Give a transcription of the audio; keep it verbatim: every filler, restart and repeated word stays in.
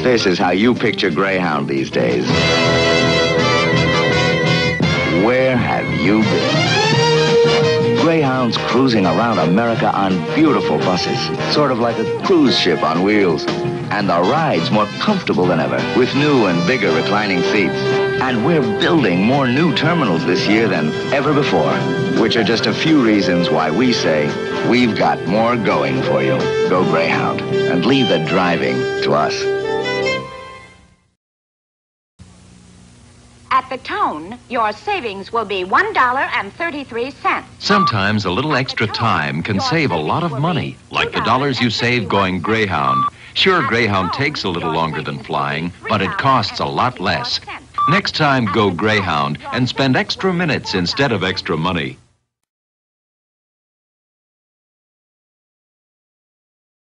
if this is how you picture Greyhound these days, where have you been? Greyhound's cruising around America on beautiful buses, sort of like a cruise ship on wheels. And the ride's more comfortable than ever, with new and bigger reclining seats. And we're building more new terminals this year than ever before, which are just a few reasons why we say we've got more going for you. Go Greyhound, and leave the driving to us. At the tone, your savings will be one dollar and thirty-three cents. Sometimes a little extra time can save a lot of money, like the dollars you save going Greyhound. Sure, Greyhound takes a little longer than flying, but it costs a lot less. Next time, go Greyhound and spend extra minutes instead of extra money.